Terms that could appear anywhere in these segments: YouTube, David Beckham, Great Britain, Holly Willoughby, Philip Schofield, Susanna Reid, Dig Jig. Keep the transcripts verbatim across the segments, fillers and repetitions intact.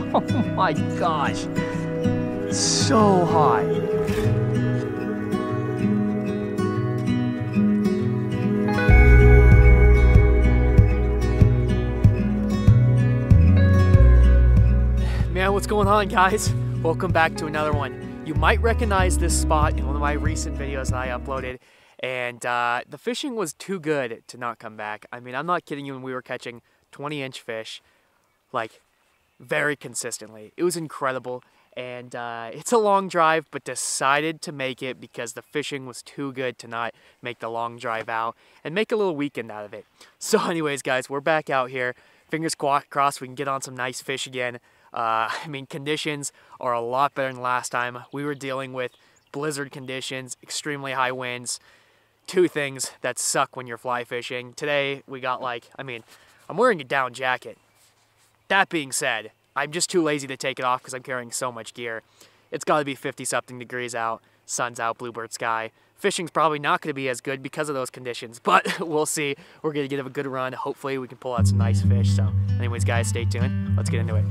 Oh my gosh, it's so high. Man, what's going on, guys? Welcome back to another one. You might recognize this spot in one of my recent videos that I uploaded, and uh, the fishing was too good to not come back. I mean, I'm not kidding you, when we were catching twenty inch fish, like, very consistently. It was incredible, and uh, it's a long drive, but decided to make it because the fishing was too good to not make the long drive out and make a little weekend out of it. So anyways, guys, we're back out here. Fingers crossed we can get on some nice fish again. Uh, I mean, conditions are a lot better than last time. We were dealing with blizzard conditions, extremely high winds, two things that suck when you're fly fishing. Today we got like, I mean, I'm wearing a down jacket. That being said, I'm just too lazy to take it off because I'm carrying so much gear. It's got to be fifty something degrees out, sun's out, bluebird sky. Fishing's probably not going to be as good because of those conditions, but we'll see. We're going to give it a good run. Hopefully we can pull out some nice fish. So anyways, guys, stay tuned. Let's get into it.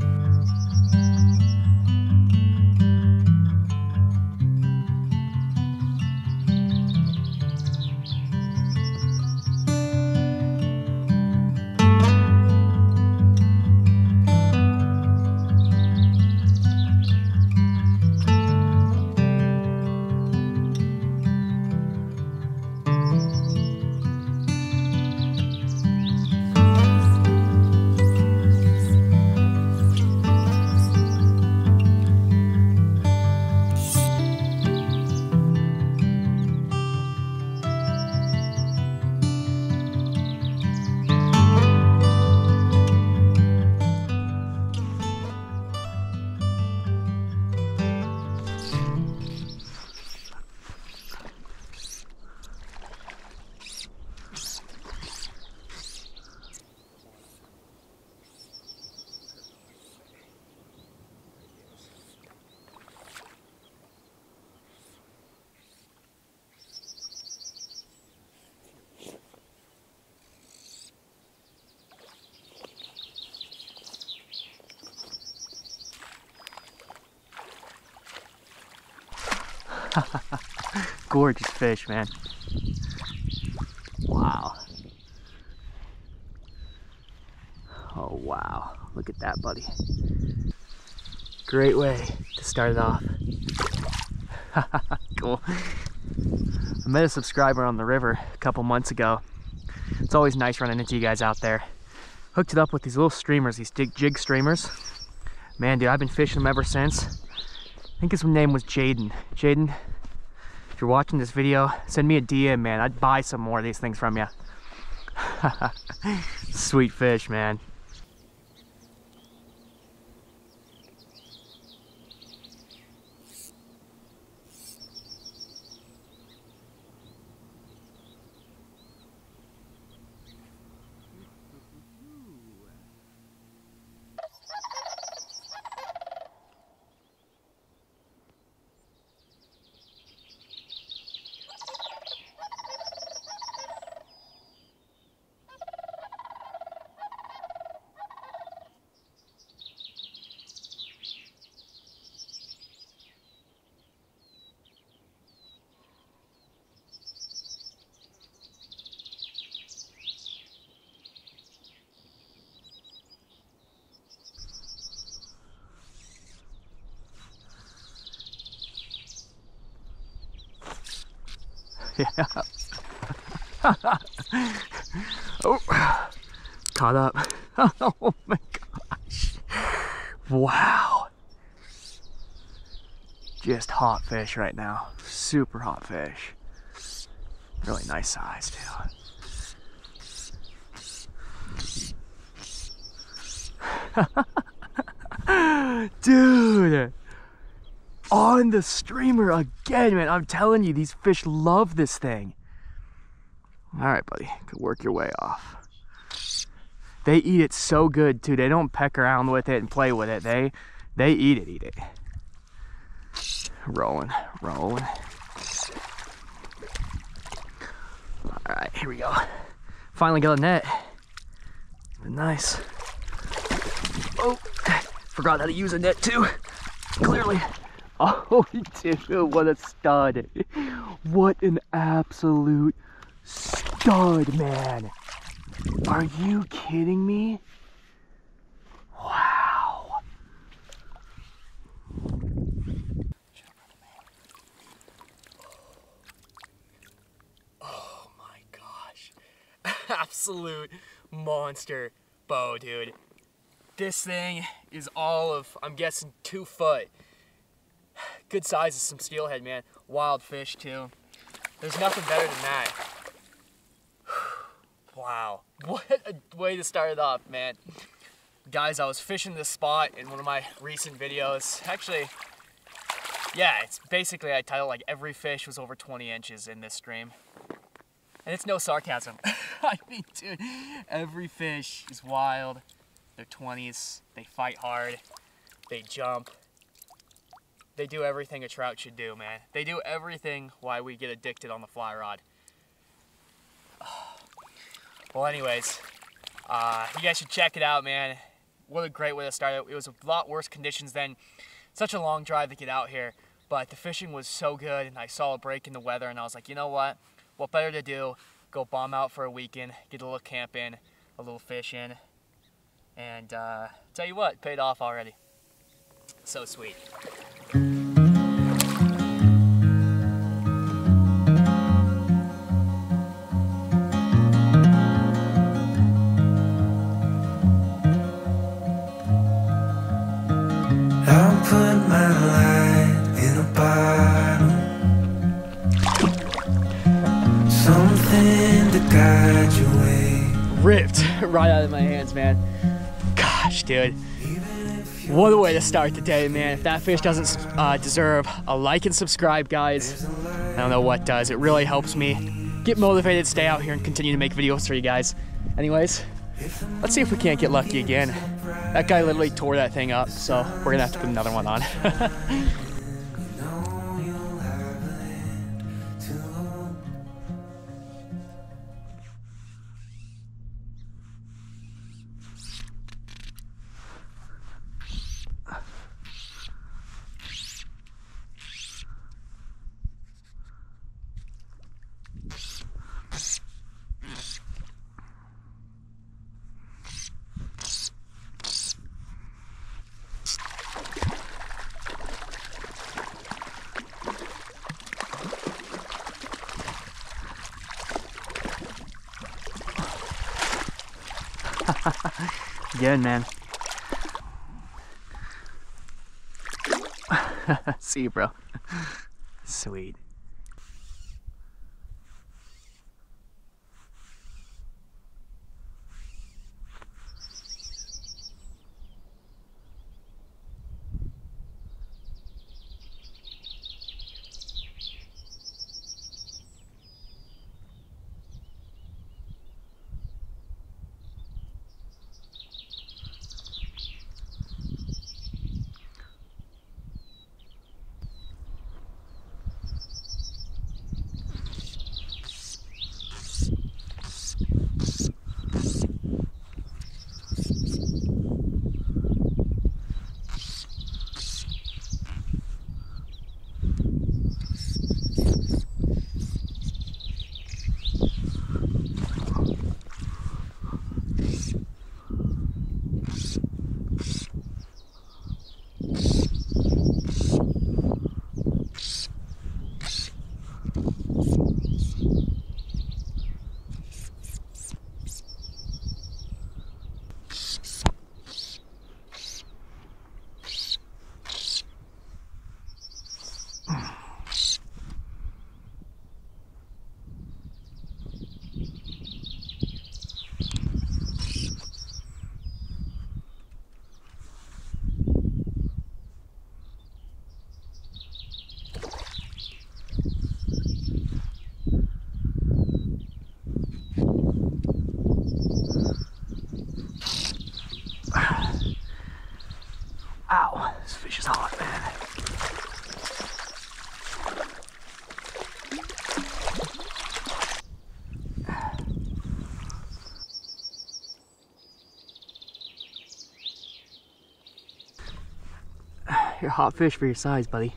Gorgeous fish, man. Wow. Oh, wow. Look at that, buddy. Great way to start it off. Cool. I met a subscriber on the river a couple months ago. It's always nice running into you guys out there. Hooked it up with these little streamers, these Dig Jig streamers. Man, dude, I've been fishing them ever since. I think his name was Jaden. Jaden, if you're watching this video, send me a D M, man. I'd buy some more of these things from you. Sweet fish, man. Yeah. Oh, caught up. Oh my gosh. Wow. Just hot fish right now. Super hot fish. Really nice size too. Dude, on the streamer again, man. I'm telling you, these fish love this thing. All right, buddy, you can work your way off. They eat it so good too. They don't peck around with it and play with it. They, they eat it, eat it. Rolling, rolling. All right, here we go. Finally got a net. It's been nice. Oh, forgot how to use a net too, clearly. Oh, dude, what a stud. What an absolute stud, man. Are you kidding me? Wow. Oh my gosh. Absolute monster bow, dude. This thing is all of, I'm guessing, two foot. Good size of some steelhead, man. Wild fish too. There's nothing better than that. Wow, what a way to start it off, man. Guys, I was fishing this spot in one of my recent videos. Actually, yeah, it's basically I titled like every fish was over twenty inches in this stream. And it's no sarcasm. I mean, dude, every fish is wild. They're twenties, they fight hard, they jump. They do everything a trout should do, man. They do everything why we get addicted on the fly rod. Well, anyways, uh, you guys should check it out, man. What a great way to start it. It was a lot worse conditions than such a long drive to get out here, but the fishing was so good, and I saw a break in the weather, and I was like, you know what? What better to do? Go bomb out for a weekend, get a little camp in, a little fish in, and uh, tell you what, it paid off already. So sweet. Ripped right out of my hands, man. Gosh, dude. What a way to start the day, man. If that fish doesn't uh, deserve a like and subscribe, guys, I don't know what does. It really helps me get motivated, stay out here, and continue to make videos for you guys. Anyways, let's see if we can't get lucky again. That guy literally tore that thing up, so we're gonna have to put another one on. Good, man. See you, bro. Sweet. You're a hot fish for your size, buddy.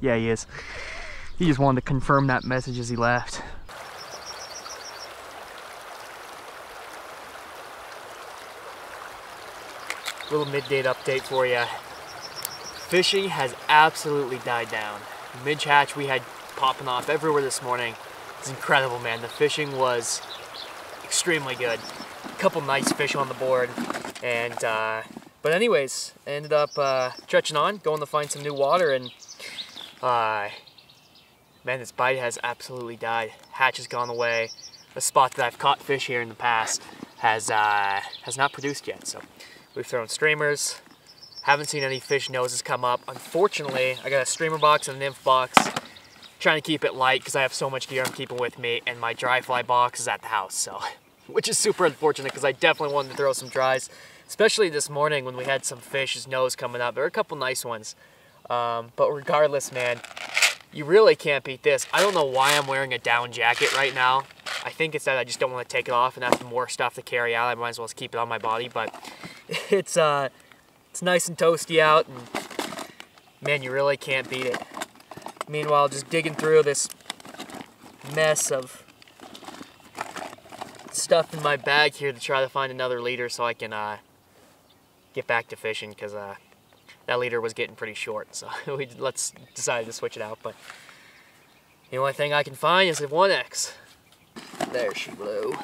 Yeah, he is. He just wanted to confirm that message as he left. Little mid-date update for you. Fishing has absolutely died down. Midge hatch we had popping off everywhere this morning. It's incredible, man. The fishing was extremely good. A couple nice fish on the board, and uh, but anyways, ended up uh, stretching on, going to find some new water, and uh, man, this bite has absolutely died. Hatch has gone away. A spot that I've caught fish here in the past has uh, has not produced yet. So we've thrown streamers. Haven't seen any fish noses come up. Unfortunately, I got a streamer box and a nymph box. Trying to keep it light because I have so much gear I'm keeping with me, and my dry fly box is at the house, so which is super unfortunate because I definitely wanted to throw some dries, especially this morning when we had some fish's nose coming up. There were a couple nice ones, um, but regardless, man, you really can't beat this. I don't know why I'm wearing a down jacket right now. I think it's that I just don't want to take it off, and that's more stuff to carry out. I might as well just keep it on my body, but it's uh. It's nice and toasty out, and man, you really can't beat it. Meanwhile, just digging through this mess of stuff in my bag here to try to find another leader so I can uh, get back to fishing, because uh, that leader was getting pretty short, so we let's decided to switch it out. But the only thing I can find is a one X. There she blew.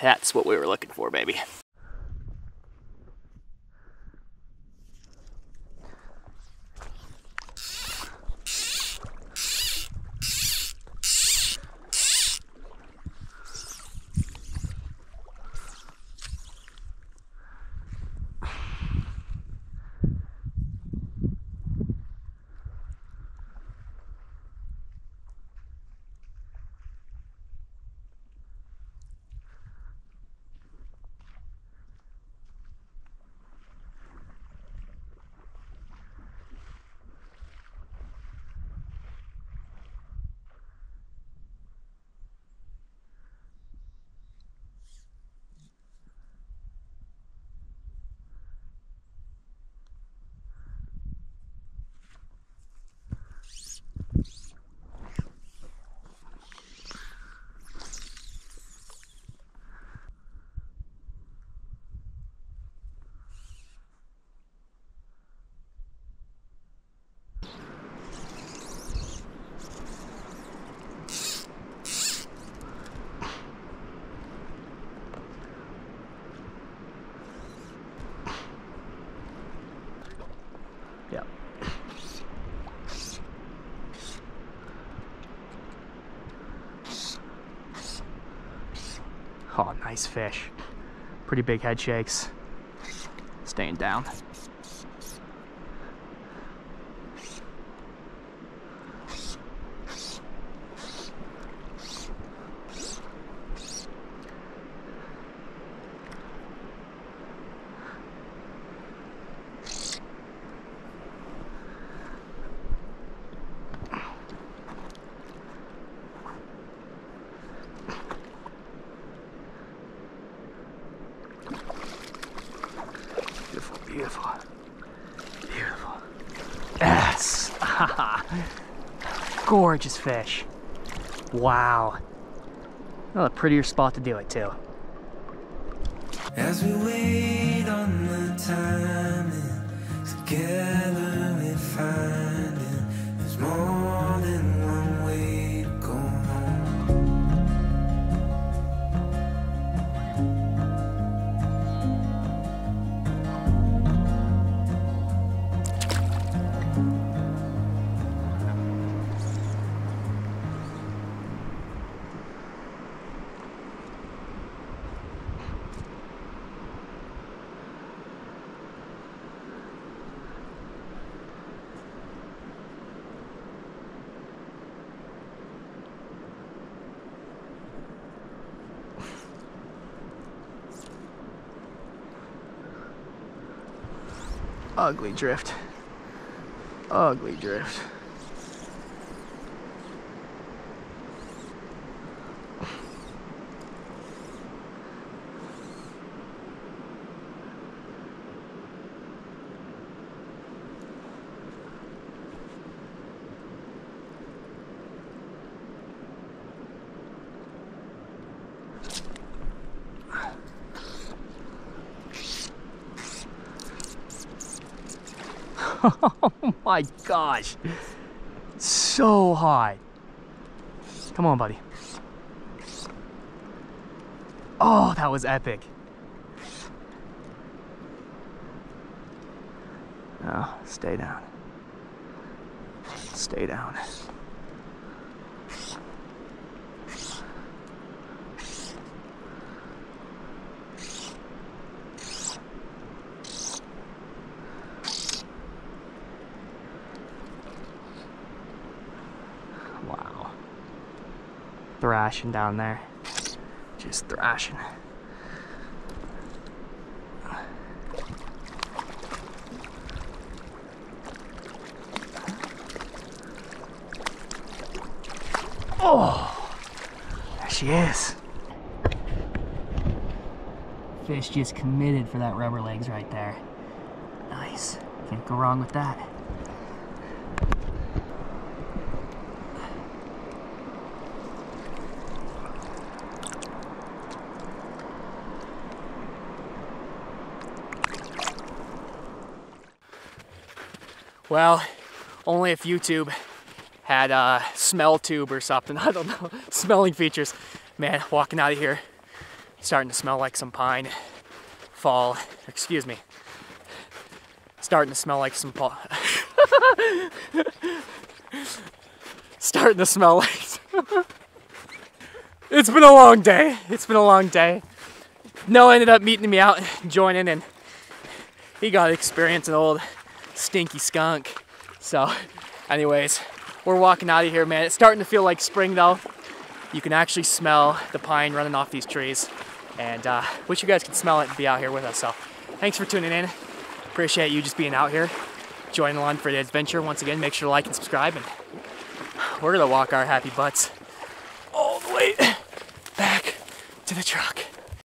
That's what we were looking for, baby. Oh, nice fish. Pretty big head shakes. Staying down. Beautiful. Beautiful. Yes! Gorgeous fish. Wow. Well, a prettier spot to do it, too. As we wait on the timing, together we find it. There's more than one way to go home. Ugly drift. Ugly drift. Oh my gosh, it's so hot. Come on, buddy. Oh, that was epic. Oh, stay down. Stay down. Wow. Thrashing down there. Just thrashing. Oh, there she is. Fish just committed for that rubber legs right there. Nice. Can't go wrong with that. Well, only if YouTube had a smell tube or something, I don't know, smelling features. Man, walking out of here, starting to smell like some pine fall, excuse me. Starting to smell like some, pa starting to smell like, it's been a long day, it's been a long day. Noah ended up meeting me out and joining, and he got to experience an old stinky skunk. So anyways, we're walking out of here, man. It's starting to feel like spring though. You can actually smell the pine running off these trees, and uh, wish you guys could smell it and be out here with us. So thanks for tuning in. Appreciate you just being out here, joining along for the adventure. Once again, make sure to like and subscribe, and we're gonna walk our happy butts all the way back to the truck.